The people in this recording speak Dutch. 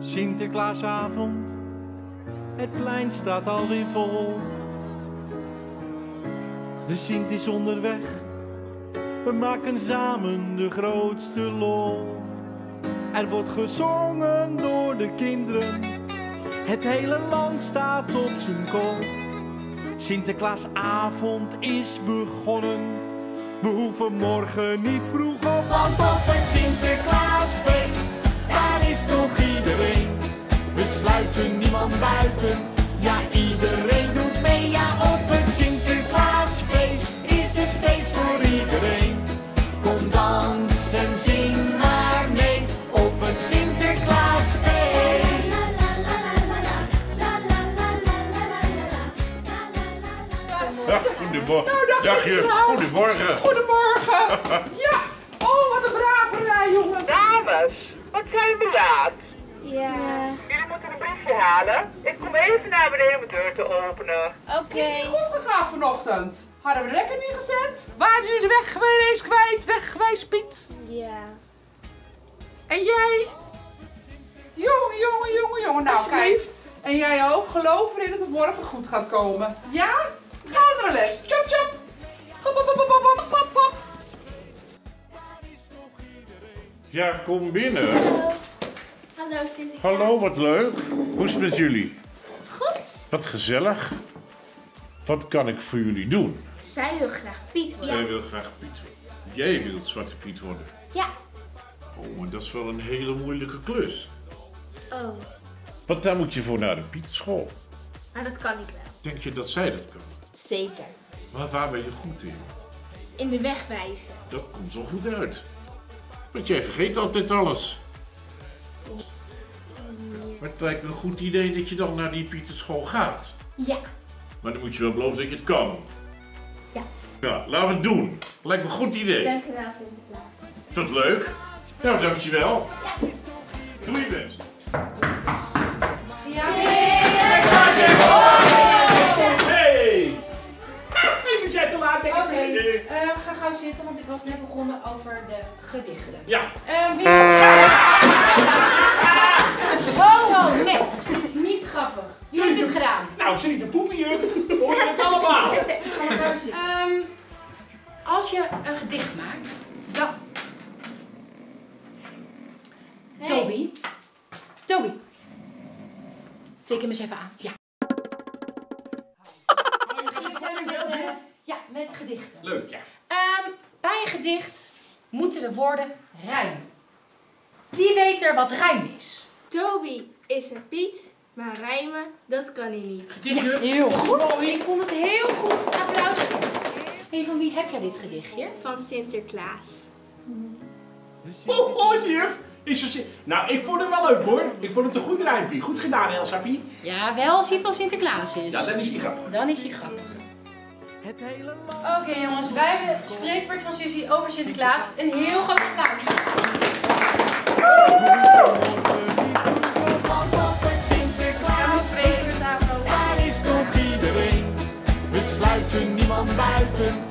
Sinterklaasavond, het plein staat alweer vol. De Sint is onderweg, we maken samen de grootste lol. Er wordt gezongen door de kinderen, het hele land staat op zijn kop. Sinterklaasavond is begonnen, we hoeven morgen niet vroeg op. Want op het Sinterklaasfeest, daar is toch iedereen. We sluiten niemand buiten, ja iedereen doet mee. Ja, op het Sinterklaasfeest is het feest voor iedereen. Kom dans en zing maar mee op het Sinterklaasfeest. Goedemorgen. Nou, dagje. Goedemorgen. Goedemorgen. Ja. Oh, wat een braverij, jongens. Dames, wat zijn we laat? Ja. Jullie moeten een briefje halen. Ik kom even naar beneden om de deur te openen. Oké. Okay. Is het goed gegaan vanochtend? Hadden we de lekker niet gezet? Waren jullie de weg geweest kwijt? Weggeweest, Piet? Ja. En jij? Jongen. Nou, kijk. En jij ook. Geloof erin dat het morgen goed gaat komen. Ja? Ga naar de les. Chop, chop. Hop. Ja, kom binnen. Hallo Sinterklaas. Hallo, wat leuk. Hoe is het met jullie? Goed. Wat gezellig. Wat kan ik voor jullie doen? Zij wil graag Piet worden. Jij wil graag Piet worden. Jij wilt Zwarte Piet worden. Ja. Oh, maar dat is wel een hele moeilijke klus. Oh. Want daar moet je voor naar de Pietenschool. Maar dat kan ik wel. Denk je dat zij dat kan? Zeker. Maar waar ben je goed in? In de weg wijzen. Dat komt wel goed uit. Want jij vergeet altijd alles. Maar het lijkt me een goed idee dat je dan naar die Pietenschool gaat. Ja. Maar dan moet je wel beloven dat je het kan. Ja. Ja, laten we het doen. Lijkt me een goed idee. Dank je wel, Sinterklaas. Is dat leuk? Nou, dankjewel. Ja. Doe je best. Ga gauw zitten, want ik was net begonnen over de gedichten. Ja. Oh, nee. Dit is niet grappig. Wie heeft dit gedaan? Nou, ze niet de poepen, juf. Hoor je het allemaal? Als je een gedicht maakt, dan... Hey. Toby. Teken hem eens even aan. Ja. Met gedichten. Leuk, ja. Bij een gedicht moeten de woorden rijmen. Wie weet er wat rijm is? Toby is een Piet, maar rijmen, dat kan hij niet. Ja, heel goed. Ik vond het heel goed. Applaus. Hey, van wie heb jij dit gedichtje? Van Sinterklaas. Oh, juf. Nou, ik vond hem wel leuk hoor. Ik vond het een goed rijmpje. Goed gedaan, Elsapiet. Ja, wel als hij van Sinterklaas is. Ja, dan is hij grappig. Dan is hij grappig. Oké, jongens, wij hebben de spreekbeurt van Susie over Sinterklaas. Een heel groot applaus. Sinterklaas, daar is toch iedereen. We sluiten niemand buiten.